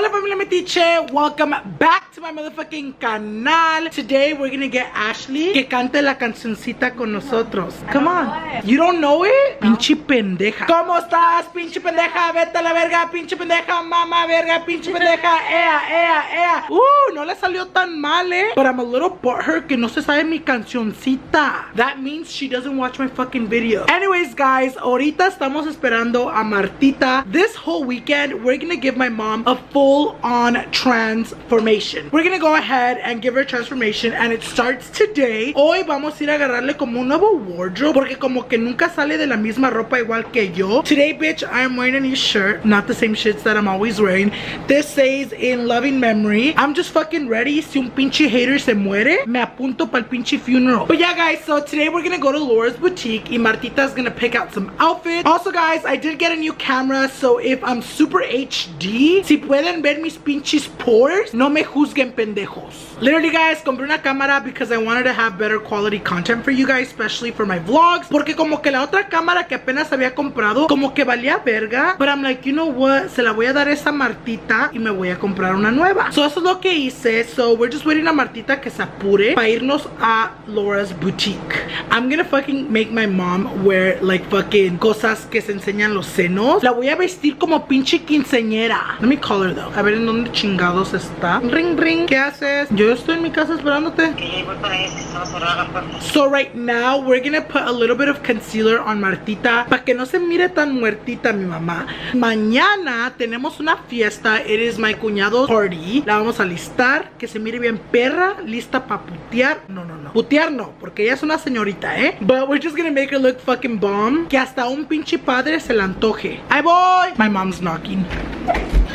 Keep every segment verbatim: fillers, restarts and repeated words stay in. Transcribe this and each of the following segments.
Hola familia metiche, welcome back to my motherfucking canal. Today we're gonna get Ashley que cante la cancioncita con nosotros. Come on, you don't know it? No. Pinche pendeja. ¿Cómo estás, pinche pendeja? Vete a la verga, pinche pendeja, mamá verga, pinche pendeja. Ea, ea, ea. Uh, no le salió tan mal, eh. But I'm a little butthurt que no se sabe mi cancioncita. That means she doesn't watch my fucking video. Anyways guys, ahorita estamos esperando a Martita. This whole weekend we're gonna give my mom a full-on transformation. We're gonna go ahead and give her a transformation, and it starts today. Hoy vamos a ir a agarrarle como un nuevo wardrobe porque como que nunca sale de la misma ropa igual que yo. Today, bitch, I'm wearing a new shirt, not the same shits that I'm always wearing. This says in loving memory. I'm just fucking ready. Si un pinche hater se muere, me apunto pa'l pinche funeral. But yeah, guys, so today we're gonna go to Laura's Boutique, and Martita's gonna pick out some outfits. Also, guys, I did get a new camera, so if I'm super H D, si pueden ver mis pinches pores, no me juzguen pendejos. Literally guys, compré una cámara because I wanted to have better quality content for you guys, especially for my vlogs, porque como que la otra cámara que apenas había comprado como que valía verga, but I'm like, you know what, se la voy a dar esa Martita y me voy a comprar una nueva. So eso es lo que hice. So we're just waiting a Martita que se apure para irnos a Laura's Boutique. I'm gonna fucking make my mom wear like fucking cosas que se enseñan los senos. La voy a vestir como pinche quinceañera. Let me call her though. A ver en dónde chingados está. Ring ring. ¿Qué haces? Yo estoy en mi casa esperándote. Sí, voy para allá, estaba cerrada la puerta. So right now we're gonna put a little bit of concealer on Martita para que no se mire tan muertita mi mamá. Mañana tenemos una fiesta. It is my cuñado's party. La vamos a listar, que se mire bien perra, lista para putear. No, no, no. Putear no, porque ella es una señorita, ¿eh? But we're just gonna make her look fucking bomb, que hasta un pinche padre se la antoje. ¡Ahí voy! My mom's knocking.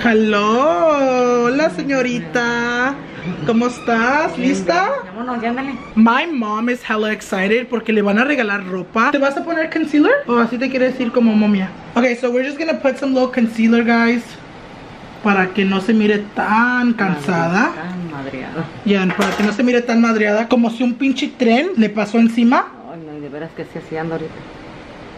Hello, hola señorita. ¿Cómo estás? ¿Lista? Vámonos, llámale. My mom is hella excited porque le van a regalar ropa. ¿Te vas a poner concealer? ¿O así te quieres decir como momia? Okay, so we're just gonna put some little concealer, guys, para que no se mire tan cansada. Tan madreada. Ya, yeah, para que no se mire tan madreada como si un pinche tren le pasó encima. Ay, no, de veras que se hacía ahorita.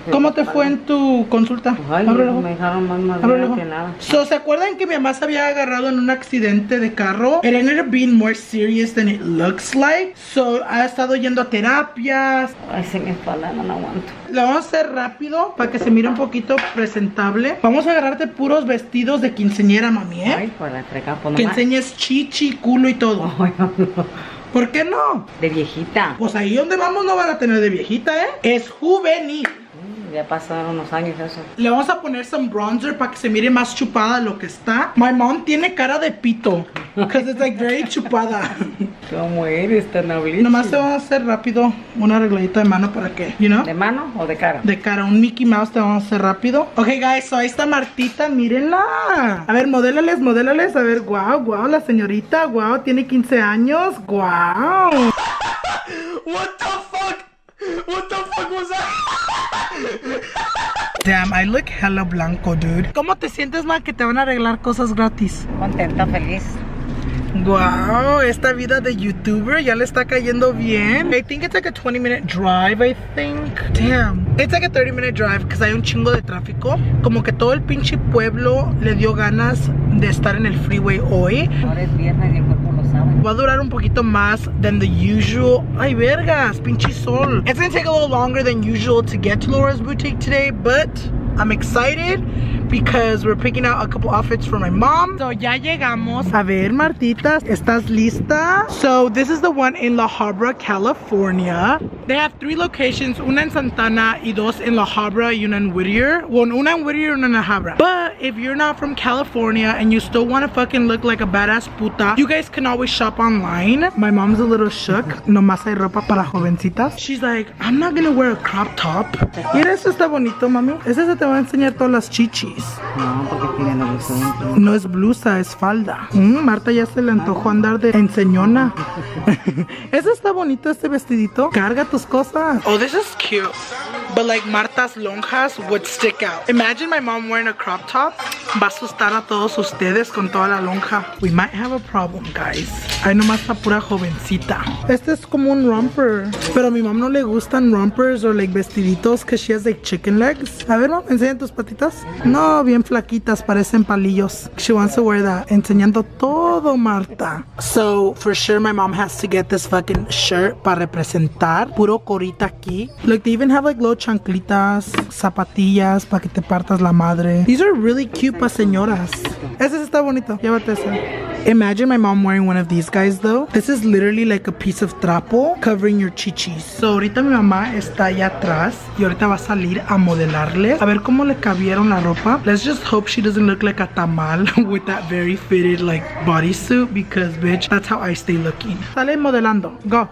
¿Cómo te fue en tu consulta? Ay, Ábrelo. Me dejaron más madera que nada. So, ¿se acuerdan que mi mamá se había agarrado en un accidente de carro? It ended up being more serious than it looks like. So, ha estado yendo a terapias. Ay, se me espalda, no, no aguanto. La vamos a hacer rápido para que se mire un poquito presentable. Vamos a agarrarte puros vestidos de quinceañera, mami, ¿eh? Ay, por la freca, que enseñes chichi, culo y todo. Ay, no, no. ¿Por qué no? De viejita. Pues ahí donde vamos no van a tener de viejita, ¿eh? Es juvenil. Ya pasaron unos años eso. Le vamos a poner some bronzer para que se mire más chupada lo que está. My mom tiene cara de pito because it's like very chupada. ¿Cómo eres tan noble? Nomás te vamos a hacer rápido una arregladita de mano para que, you know? ¿De mano o de cara? De cara, un Mickey Mouse te vamos a hacer rápido. Ok guys, so ahí está Martita, mírenla. A ver, modélales, modélales. A ver, wow, wow, la señorita, wow, tiene quince años, wow. What the fuck? What the fuck was that? Damn, I look hella blanco, dude. ¿Cómo te sientes, ma, que te van a arreglar cosas gratis? Contenta, feliz. Wow, esta vida de YouTuber ya le está cayendo bien. I think it's like a twenty minute drive, I think. Damn. It's like a thirty minute drive because hay un chingo de tráfico. Como que todo el pinche pueblo le dio ganas de estar en el freeway hoy. Ahora es viernes y el cuerpo lo sabe. Va a durar un poquito más than the usual. Ay, vergas, pinche sol. It's gonna take a little longer than usual to get to Laura's Boutique today, but I'm excited because we're picking out a couple outfits for my mom. So ya llegamos. A ver, Martita, ¿estás lista? So this is the one in La Habra, California. They have three locations, una en Santana y dos en La Habra y una en Whittier. Well, una en Whittier y una en La Habra. But if you're not from California and you still want to fucking look like a badass puta, you guys can always shop online. My mom's a little shook. Nomás hay ropa para jovencitas. She's like, I'm not gonna wear a crop top. Mira, eso está bonito, mami. Ese se te va a enseñar todas las chichis. No, porque tiene la blusa. No es blusa, es falda. Mm, Marta ya se le antojó andar de enseñona. Eso está bonito, este vestidito. Carga tus cosas. Oh, this is cute. But like Marta's lonjas would stick out. Imagine my mom wearing a crop top. Va a asustar a todos ustedes con toda la lonja. We might have a problem, guys. Ay, nomás está pura jovencita. Este es como un romper. Pero a mi mom no le gustan rompers o like vestiditos, que she has like chicken legs. A ver, mom, enseña tus patitas. No. Oh, bien flaquitas, parecen palillos. She wants to wear that. Enseñando todo, Marta. So, for sure, my mom has to get this fucking shirt para representar. Puro corita aquí. Look, they even have like little chanclitas, zapatillas, para que te partas la madre. These are really cute pa señoras. Ese está bonito. Llévate ese. Imagine my mom wearing one of these guys, though. This is literally like a piece of trapo covering your chichis. So, ahorita mi mamá está allá atrás y ahorita va a salir a modelarle. A ver cómo le cabieron la ropa. Let's just hope she doesn't look like a tamal with that very fitted like bodysuit, because bitch, that's how I stay looking. Sale modelando. Go.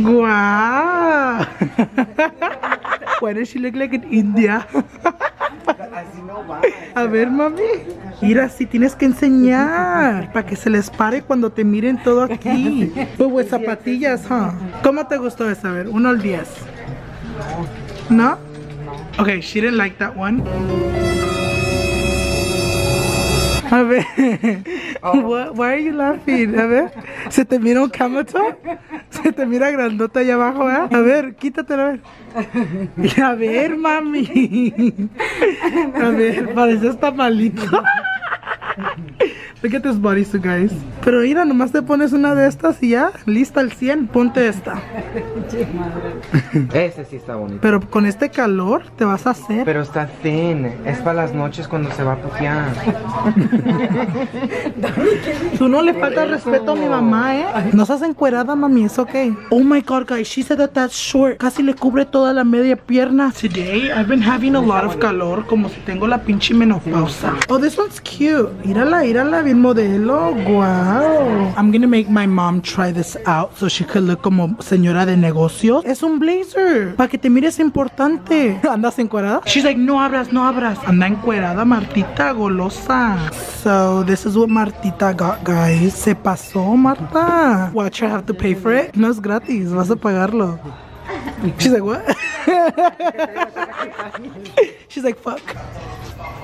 Wow. Why does she look like an India? A ver, mami. Mira, si tienes que enseñar para que se les pare cuando te miren todo aquí. But with zapatillas, huh? ¿Cómo te gustó esa? A ver, uno al diez. No? Okay, she didn't like that one. A ver. Oh. What, why are you laughing? A ver. ¿Se te mira un camel toe? ¿Se te mira grandota allá abajo, eh? A ver, quítatelo. A ver, mami. A ver, pareces tamalito. Look at this bodysuit, guys. Pero mira, nomás te pones una de estas y ya, lista al cien. Ponte esta. Ese sí está bonito. Pero con este calor te vas a hacer. Pero está thin. Es para las noches cuando se va a putear. Tú no le faltas respeto a mi mamá, ¿eh? No seas encuerada, mami. It's okay. Oh my God, guys. She said that that's short. Casi le cubre toda la media pierna. Today, I've been having a lot of calor. Como si tengo la pinche menopausa. Oh, this one's cute. Mírala, mírala, bien modelo. Wow. I'm gonna make my mom try this out so she could look como señora de negocios. Es un blazer. Para que te mires importante. ¿Andas encuerada? She's like, no abras, no abras. Anda encuerada, Martita, golosa. So, this is what Martita got, guys. Se pasó, Marta. Watch her have to pay for it. No es gratis, vas a pagarlo. She's like, what? She's like, fuck.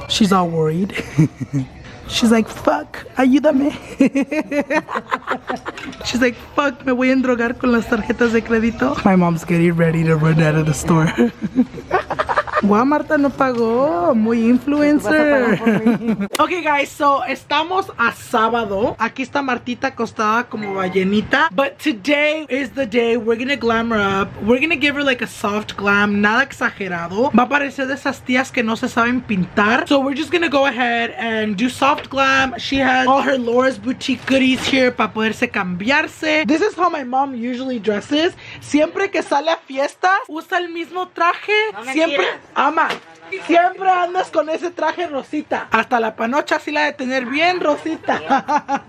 She's all worried. She's like, fuck, ayúdame. She's like, fuck, me voy a endrogar con las tarjetas de crédito. My mom's getting ready to run out of the store. Wow, Marta no pagó. Muy influencer. Okay, guys, so estamos a sábado. Aquí está Martita acostada como ballenita. But today is the day we're gonna glam her up. We're gonna give her like a soft glam. Nada exagerado. Va a parecer de esas tías que no se saben pintar. So we're just gonna go ahead and do soft glam. She has all her Laura's Boutique goodies here para poderse cambiarse. This is how my mom usually dresses. Siempre que sale a fiestas, usa el mismo traje. Siempre... Ama, siempre andas con ese traje, Rosita. Hasta la panocha sí la de tener bien, Rosita.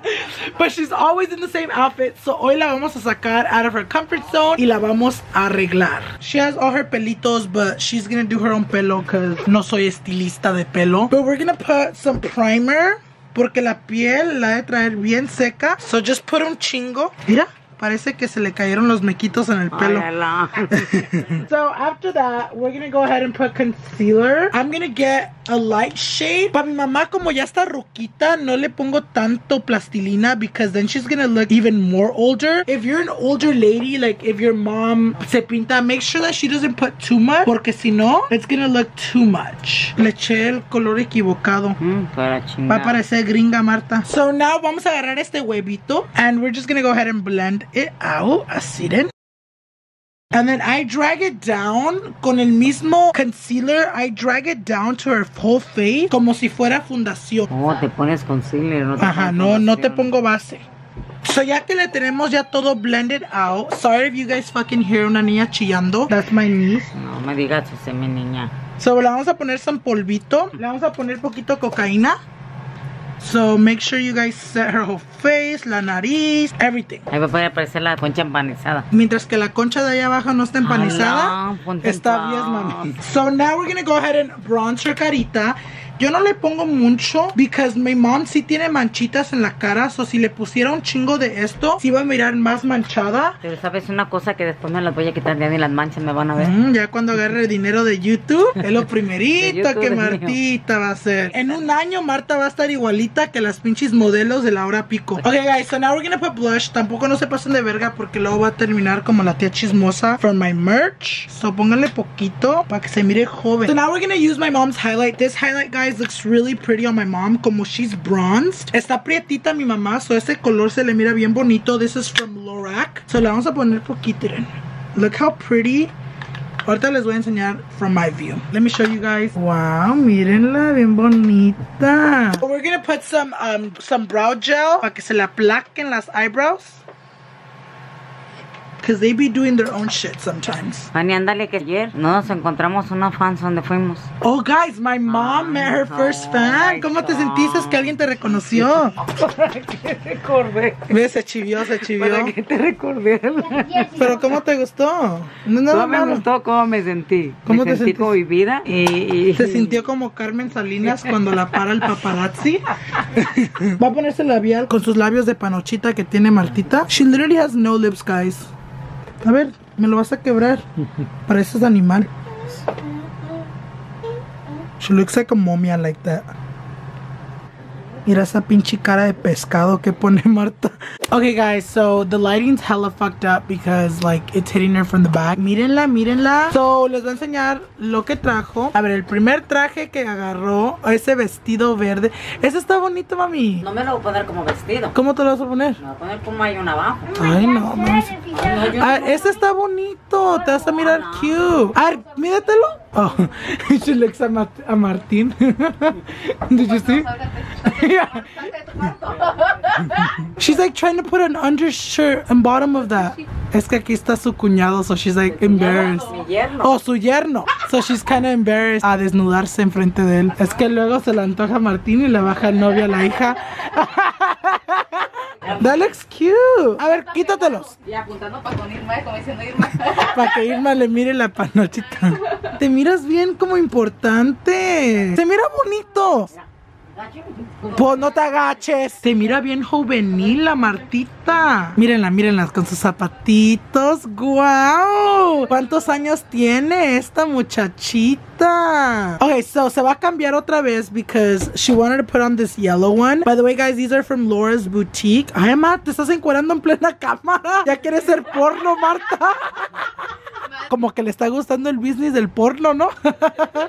But she's always in the same outfit. So hoy la vamos a sacar out of her comfort zone y la vamos a arreglar. She has all her pelitos, but she's gonna do her own pelo, cause no soy estilista de pelo. But we're gonna put some primer, porque la piel la de traer bien seca. So just put un chingo. Mira. Parece que se le cayeron los mequitos en el pelo. So after that, we're gonna go ahead and put concealer. I'm gonna get a light shade. Para mi mamá, como ya está ruquita, no le pongo tanto plastilina, because then she's gonna look even more older. If you're an older lady, like if your mom se pinta, make sure that she doesn't put too much, porque si no, it's gonna look too much. Le eché el color equivocado. Mm, para Va a parecer gringa, Marta. So now vamos a agarrar este huevito, and we're just gonna go ahead and blend it out, así then. And then I drag it down con el mismo concealer. I drag it down to her whole face, como si fuera fundación. Oh, te pones concealer, no te Ajá, pones no, fundación. No te pongo base. So ya que le tenemos ya todo blended out. Sorry if you guys fucking hear una niña chillando. That's my niece. No me digas que se me niña. So le vamos a poner some polvito. Le vamos a poner poquito cocaína. So make sure you guys set her whole face, la nariz, everything. Ahí va a poder aparecer la concha empanizada. Mientras que la concha de allá abajo no está empanizada, está bien, mami. So now we're gonna go ahead and bronze her carita. Yo no le pongo mucho because mi mom sí tiene manchitas en la cara, so si le pusiera un chingo de esto, sí va a mirar más manchada. Pero sabes una cosa, que después me las voy a quitar de ahí y las manchas me van a ver. Mm, ya cuando agarre el dinero de YouTube, es lo primerito que Martita va a hacer. En un año Marta va a estar igualita que las pinches modelos de la hora pico. Okay guys, so now we're gonna put blush. Tampoco no se pasen de verga porque luego va a terminar como la tía chismosa from my merch. So pónganle poquito para que se mire joven. So now we're gonna use my mom's highlight. This highlight, guys, looks really pretty on my mom. Como she's bronzed. Está prietita mi mamá, so ese color se le mira bien bonito. This is from Lorac. So le vamos a poner poquito. Look how pretty. Ahorita les voy a enseñar from my view. Let me show you guys. Wow, mírenla, bien bonita. So we're gonna put some um some brow gel para que se le aplaquen las eyebrows. Because they be doing their own shit sometimes. Ani, andale, que ayer nos encontramos una fan donde fuimos. Oh, guys, my mom oh, met her oh, first fan. ¿Cómo God. te sentiste? Es que alguien te reconoció. ¿Para qué recordé? ¿Ves? Se chivió, se chivió. ¿Para qué te recordé? ¿Pero cómo te gustó? No, no, no me malo. gustó cómo me sentí. ¿Cómo me te sentí? Como vivida. Y, y... ¿Se sintió como Carmen Salinas cuando la para el paparazzi? Va a ponerse labial con sus labios de panochita que tiene Martita. She literally has no lips, guys. A ver, me lo vas a quebrar. Pareces animal. She looks like a momia like that. Mira esa pinche cara de pescado que pone Marta. Okay guys, so the lighting's hella fucked up because like it's hitting her from the back. Mírenla, mírenla. So les voy a enseñar lo que trajo. A ver, el primer traje que agarró, ese vestido verde. Ese está bonito, mami. No me lo voy a poner como vestido. ¿Cómo te lo vas a poner? Me voy a poner como hay un abajo. Ay, no, mami. Ah, ese está bonito. Te vas a mirar cute. A ver, míratelo. Oh, she looks at Ma a Martín. Did you see? Yeah. She's like trying to put an undershirt and bottom of that. Es que aquí está su cuñado, so she's like embarrassed. Oh, su yerno. So she's kind of embarrassed a desnudarse enfrente de él. Es que luego se le antoja a Martín y le baja el novio a la hija. That looks cute. A ver, quítatelos. Y apuntando para con Irma, como diciendo Irma. Para que Irma le mire la panochita. Te miras bien como importante. Se mira bonito. Pues no te agaches. Se mira bien juvenil la Martita. Mírenla, mírenla con sus zapatitos. ¡Wow! ¿Cuántos años tiene esta muchachita? Okay, so se va a cambiar otra vez because she wanted to put on this yellow one. By the way, guys, these are from Laura's Boutique. Ay, Marta, te estás encuerando en plena cámara. Ya quieres ser porno, Marta. Como que le está gustando el business del porno, ¿no?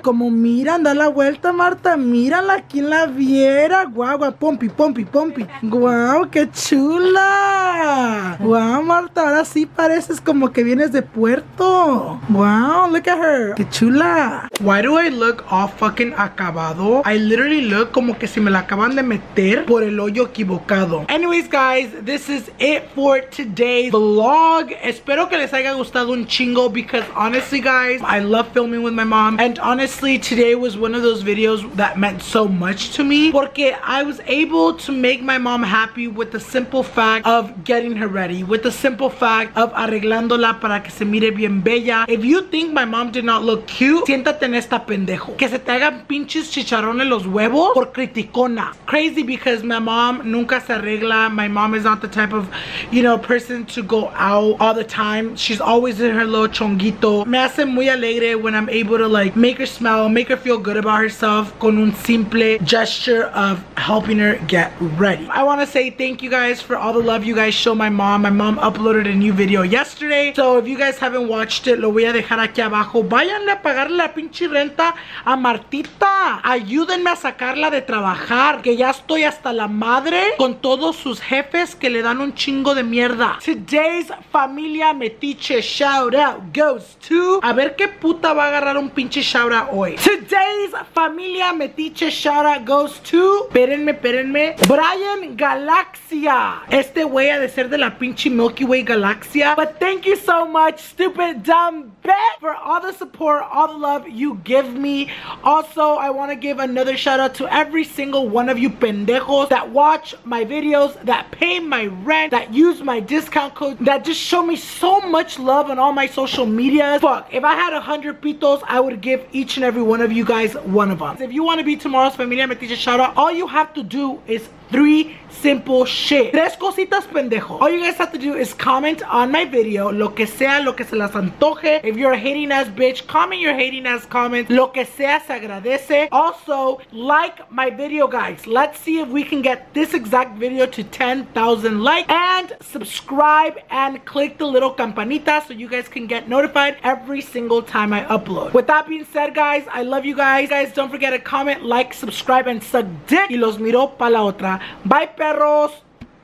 Como miran, da la vuelta, Marta. Mírala, ¿quién la viera? Guau, guau, pompi, pompi, pompi. Guau, qué chula. Guau, Marta, ahora sí pareces como que vienes de Puerto. Wow, look at her. Qué chula. Why do I look all fucking acabado? I literally look como que si me la acaban de meter por el hoyo equivocado. Anyways, guys, this is it for today's vlog. Espero que les haya gustado un chingo, because honestly guys, I love filming with my mom, and honestly today was one of those videos that meant so much to me porque I was able to make my mom happy with the simple fact of getting her ready, with the simple fact of arreglándola para que se mire bien bella. If you think my mom did not look cute, siéntate en esta, pendejo. Que se te hagan pinches chicharrones los huevos por criticona. Crazy, because my mom nunca se arregla. My mom is not the type of, you know, person to go out all the time. She's always in her little chonguito. Me hace muy alegre when I'm able to like make her smile, make her feel good about herself con un simple gesture of helping her get ready. I want to say thank you guys for all the love you guys show my mom. My mom uploaded a new video yesterday, so if you guys haven't watched it, lo voy a dejar aquí abajo. Váyanle a pagarle la pinche renta a Martita. Ayúdenme a sacarla de trabajar, que ya estoy hasta la madre con todos sus jefes que le dan un chingo de mierda. Today's familia metiche shout out goes to... A ver qué puta va a agarrar un pinche shout out hoy. Today's familia metiche shout out goes to... Espérenme, espérenme. Brian Galaxia. Este güey ha de ser de la pinche Milky Way Galaxia. But thank you so much, stupid dumb bitch, for all the support, all the love you give me. Also, I want to give another shout out to every single one of you pendejos that watch my videos, that pay my rent, that use my discount code, that just show me so much love on all my social media. medias. Fuck, if I had a hundred pitos, I would give each and every one of you guys one of them. If you want to be tomorrow's familia metiche shout out, all you have to do is three simple shit. Tres cositas pendejo. All you guys have to do is comment on my video. Lo que sea, lo que se las antoje. If you're a hating ass bitch, comment your hating ass comments. Lo que sea se agradece. Also, like my video, guys. Let's see if we can get this exact video to ten thousand likes. And subscribe and click the little campanita so you guys can get notified every single time I upload. With that being said, guys, I love you guys. Guys, don't forget to comment, like, subscribe, and suck dick. Y los miro pa la otra. Bye, perros.